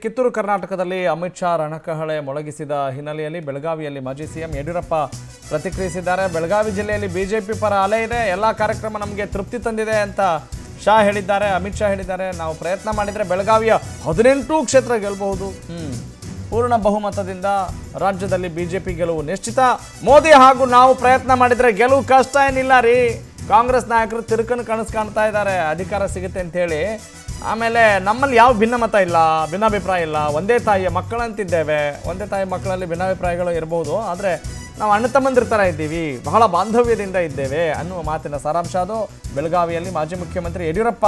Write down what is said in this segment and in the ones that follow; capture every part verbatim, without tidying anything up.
कित्तूर कर्नाटक अमित शाह रणकहळे ಮೊಳಗಿಸಿದ ಹಿನ್ನೆಲೆಯಲ್ಲಿ ಬೆಳಗಾವಿಯಲ್ಲಿ ಮಾಜಿ ಸಿಎಂ ಯಡಿಯೂರಪ್ಪ ಪ್ರತಿಕ್ರಿಯಿಸಿದ್ದಾರೆ। ಬೆಳಗಾವಿ ಜಿಲ್ಲೆಯಲ್ಲಿ ಬಿಜೆಪಿ ಪರ ಅಲೆ ಇದೆ, ಎಲ್ಲಾ ಕಾರ್ಯಕ್ರಮ ನಮಗೆ ತೃಪ್ತಿ ತಂದಿದೆ ಅಂತ ಶಾ ಹೇಳಿದ್ದಾರೆ, ಅಮಿತ್ ಶಾ ಹೇಳಿದ್ದಾರೆ। ನಾವು ಪ್ರಯತ್ನ ಮಾಡಿದ್ರೆ ಬೆಳಗಾವಿಯ ಹದಿನೆಂಟು ಕ್ಷೇತ್ರ ಗೆಲ್ಲಬಹುದು, ಪೂರ್ಣ ಬಹುಮತದಿಂದ ರಾಜ್ಯದಲ್ಲಿ ಬಿಜೆಪಿ ಗೆಲುವು ನಿಶ್ಚಿತ, ಮೋದಿ ಹಾಗೂ ನಾವು ಪ್ರಯತ್ನ ಮಾಡಿದ್ರೆ ಗೆಲುವು ಕಷ್ಟ ಏನಿಲ್ಲ ರೀ, ಕಾಂಗ್ರೆಸ್ ನಾಯಕರು ತಿರುಕನ್ನು ಕಾಣಿಸ್ಕೊಂಡ್ತಾ ಇದ್ದಾರೆ, ಅಧಿಕಾರ ಸಿಗುತ್ತೆ ಅಂತ ಹೇಳಿ ಆಮೇಲೆ ನಮ್ಮಲ್ಲಿ ಯಾವ ಭಿನ್ನಮತ ಇಲ್ಲ, ಭಿನ್ನಾಭಿಪ್ರಾಯ ಇಲ್ಲ, ಒಂದೇ ತಾಯಿಯ ಮಕ್ಕಳಂತಿದ್ದೇವೆ, ಒಂದೇ ತಾಯಿಯ ಮಕ್ಕಳಲ್ಲಿ ಭಿನ್ನಾಭಿಪ್ರಾಯಗಳು ಇರಬಹುದು, ಆದರೆ ನಾವು ಅಣ್ಣ ತಮ್ಮಂದಿರ ಥರ ಇದ್ದೀವಿ, ಬಹಳ ಬಾಂಧವ್ಯದಿಂದ ಇದ್ದೇವೆ ಅನ್ನುವ ಮಾತಿನ ಸಾರಾಂಶ ಅದು। ಬೆಳಗಾವಿಯಲ್ಲಿ ಮಾಜಿ ಮುಖ್ಯಮಂತ್ರಿ ಯಡಿಯೂರಪ್ಪ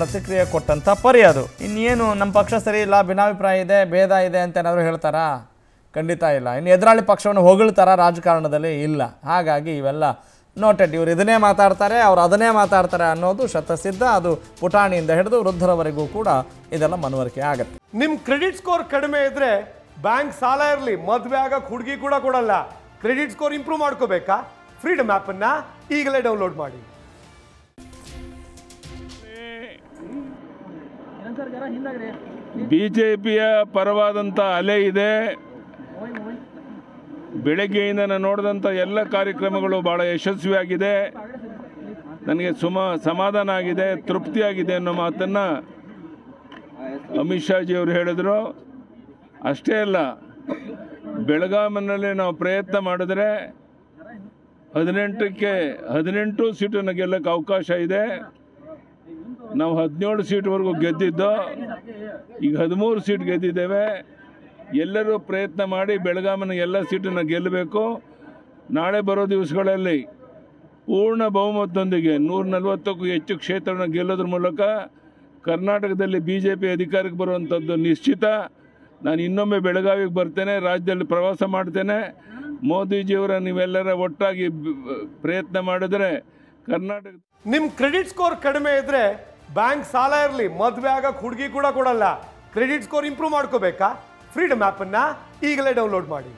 ಪ್ರತಿಕ್ರಿಯೆ ಕೊಟ್ಟಂತ ಪರಿ ಅದು। ಇನ್ನೇನು ನಮ್ಮ ಪಕ್ಷ ಸರಿ ಇಲ್ಲ, ಭಿನ್ನಾಭಿಪ್ರಾಯ ಇದೆ, ಭೇದ ಇದೆ ಅಂತ ಏನಾದರೂ ಹೇಳ್ತಾರಾ? ಖಂಡಿತ ಇಲ್ಲ। ಇನ್ನು ಎದುರಾಳಿ ಪಕ್ಷವನ್ನು ಹೊಗಳ್ತಾರಾ? ರಾಜಕಾರಣದಲ್ಲಿ ಇಲ್ಲ। ಹಾಗಾಗಿ ಇವೆಲ್ಲ ನೋಟೆಡ್, ಇವರು ಇದನ್ನೇ ಮಾತಾಡ್ತಾರೆ, ಅವರು ಅದನ್ನೇ ಮಾತಾಡ್ತಾರೆ ಅನ್ನೋದು ಶತಸಿದ್ಧ। ಅದು ಪುಟಾಣಿಯಿಂದ ಹಿಡಿದು ವೃದ್ಧರವರೆಗೂ ಕೂಡ ಇದೆಲ್ಲ ಮನವರಿಕೆ ಆಗುತ್ತೆ। ನಿಮ್ಮ ಕ್ರೆಡಿಟ್ ಸ್ಕೋರ್ ಕಡಿಮೆ ಇದ್ರೆ ಬ್ಯಾಂಕ್ ಸಾಲ ಇರಲಿ, ಮದುವೆ ಆಗಕ್ಕೆ ಹುಡುಗಿ ಕೂಡ ಕೊಡಲ್ಲ। ಕ್ರೆಡಿಟ್ ಸ್ಕೋರ್ ಇಂಪ್ರೂವ್ ಮಾಡ್ಕೋಬೇಕಾ? ಫ್ರೀಡಮ್ ಆ್ಯಪನ್ನು ಈಗಲೇ ಡೌನ್ಲೋಡ್ ಮಾಡಿ। ಬಿಜೆಪಿಯ ಪರವಾದಂಥ ಅಲೆ ಇದೆ, ಬೆಳಗ್ಗೆಯಿಂದ ನಾನು ನೋಡಿದಂಥ ಎಲ್ಲ ಕಾರ್ಯಕ್ರಮಗಳು ಭಾಳ ಯಶಸ್ವಿಯಾಗಿದೆ, ನನಗೆ ಸುಮ ಸಮಾಧಾನ ಆಗಿದೆ, ತೃಪ್ತಿಯಾಗಿದೆ ಅನ್ನೋ ಮಾತನ್ನು ಅಮಿತ್ ಶಾಜಿಯವರು ಹೇಳಿದರು। ಅಷ್ಟೇ ಅಲ್ಲ, ಬೆಳಗಾವಿನಲ್ಲಿ ನಾವು ಪ್ರಯತ್ನ ಮಾಡಿದ್ರೆ ಹದಿನೆಂಟಕ್ಕೆ ಹದಿನೆಂಟು ಸೀಟನ್ನು ಗೆಲ್ಲಕ್ಕೆ ಅವಕಾಶ ಇದೆ। ನಾವು ಹದಿನೇಳು ಸೀಟ್ವರೆಗೂ ಗೆದ್ದಿದ್ದು, ಈಗ ಹದಿಮೂರು ಸೀಟ್ ಗೆದ್ದಿದ್ದೇವೆ। ಎಲ್ಲರೂ ಪ್ರಯತ್ನ ಮಾಡಿ ಬೆಳಗಾವಿನ ಎಲ್ಲ ಸೀಟನ್ನು ಗೆಲ್ಲಬೇಕು। ನಾಳೆ ಬರೋ ದಿವಸಗಳಲ್ಲಿ ಪೂರ್ಣ ಬಹುಮತದೊಂದಿಗೆ ನೂರ ನಲವತ್ತಕ್ಕೂ ಹೆಚ್ಚು ಕ್ಷೇತ್ರವನ್ನು ಗೆಲ್ಲೋದ್ರ ಮೂಲಕ ಕರ್ನಾಟಕದಲ್ಲಿ ಬಿ ಜೆ ಪಿ ಅಧಿಕಾರಕ್ಕೆ ಬರುವಂಥದ್ದು ನಿಶ್ಚಿತ। ನಾನು ಇನ್ನೊಮ್ಮೆ ಬೆಳಗಾವಿಗೆ ಬರ್ತೇನೆ, ರಾಜ್ಯದಲ್ಲಿ ಪ್ರವಾಸ ಮಾಡ್ತೇನೆ। ಮೋದಿಜಿಯವರ ನೀವೆಲ್ಲರ ಒಟ್ಟಾಗಿ ಪ್ರಯತ್ನ ಮಾಡಿದ್ರೆ ಕರ್ನಾಟಕ ನಿಮ್ಮ ಕ್ರೆಡಿಟ್ ಸ್ಕೋರ್ ಕಡಿಮೆ ಇದ್ದರೆ ಬ್ಯಾಂಕ್ ಸಾಲ ಇರಲಿ, ಮದುವೆ ಆಗಕ್ಕೆ ಹುಡುಗಿ ಕೂಡ ಕೊಡಲ್ಲ। ಕ್ರೆಡಿಟ್ ಸ್ಕೋರ್ ಇಂಪ್ರೂವ್ ಮಾಡ್ಕೋಬೇಕಾ? ಫ್ರೀಡಮ್ ಆ್ಯಪನ್ನು ಈಗಲೇ ಡೌನ್ಲೋಡ್ ಮಾಡಿ।